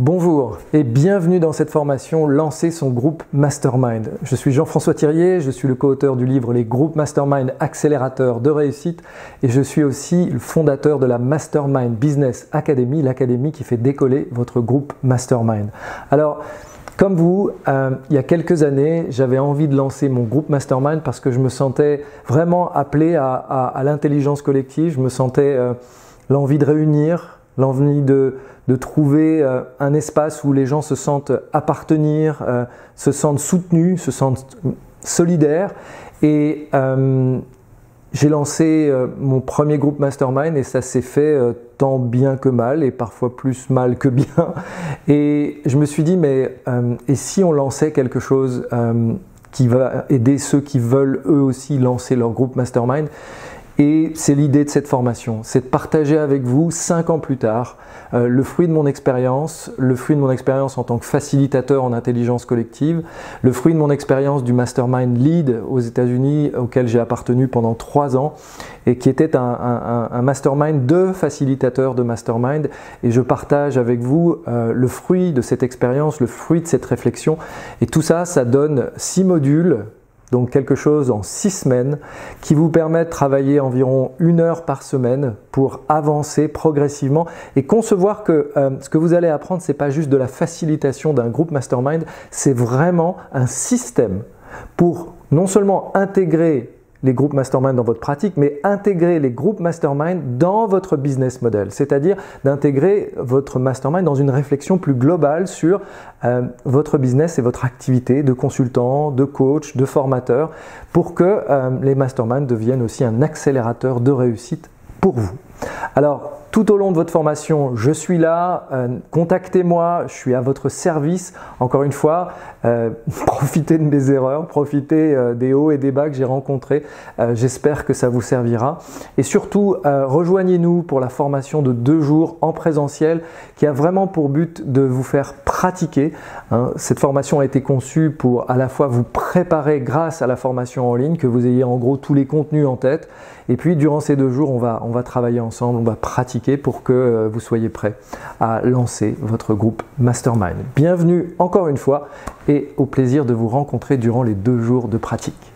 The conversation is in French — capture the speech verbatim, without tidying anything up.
Bonjour et bienvenue dans cette formation Lancer son groupe Mastermind. Je suis Jean-François Thiriet, je suis le co-auteur du livre Les groupes Mastermind accélérateurs de réussite et je suis aussi le fondateur de la Mastermind Business Academy, l'académie qui fait décoller votre groupe Mastermind. Alors, comme vous, euh, il y a quelques années, j'avais envie de lancer mon groupe Mastermind parce que je me sentais vraiment appelé à, à, à l'intelligence collective, je me sentais euh, l'envie de réunir, l'envie de, de trouver euh, un espace où les gens se sentent appartenir, euh, se sentent soutenus, se sentent solidaires. Et euh, j'ai lancé euh, mon premier groupe Mastermind et ça s'est fait euh, tant bien que mal et parfois plus mal que bien. Et je me suis dit, mais euh, et si on lançait quelque chose euh, qui va aider ceux qui veulent eux aussi lancer leur groupe Mastermind? Et c'est l'idée de cette formation, c'est de partager avec vous cinq ans plus tard euh, le fruit de mon expérience, le fruit de mon expérience en tant que facilitateur en intelligence collective, le fruit de mon expérience du Mastermind Lead aux États-Unis auquel j'ai appartenu pendant trois ans et qui était un, un, un mastermind de facilitateurs de mastermind. Et je partage avec vous euh, le fruit de cette expérience, le fruit de cette réflexion. Et tout ça, ça donne six modules. Donc quelque chose en six semaines qui vous permet de travailler environ une heure par semaine pour avancer progressivement et concevoir que euh, ce que vous allez apprendre, c'est pas juste de la facilitation d'un groupe mastermind, c'est vraiment un système pour non seulement intégrer les groupes mastermind dans votre pratique, mais intégrer les groupes mastermind dans votre business model, c'est-à-dire d'intégrer votre mastermind dans une réflexion plus globale sur euh, votre business et votre activité de consultant, de coach, de formateur, pour que euh, les masterminds deviennent aussi un accélérateur de réussite pour vous. Alors, tout au long de votre formation, je suis là, euh, contactez-moi, je suis à votre service. Encore une fois, euh, profitez de mes erreurs, profitez euh, des hauts et des bas que j'ai rencontrés. Euh, J'espère que ça vous servira. Et surtout, euh, rejoignez-nous pour la formation de deux jours en présentiel qui a vraiment pour but de vous faire pratiquer. Hein, cette formation a été conçue pour à la fois vous préparer grâce à la formation en ligne, que vous ayez en gros tous les contenus en tête. Et puis, durant ces deux jours, on va, on va travailler ensemble, on va pratiquer pour que vous soyez prêts à lancer votre groupe Mastermind. Bienvenue encore une fois et au plaisir de vous rencontrer durant les deux jours de pratique.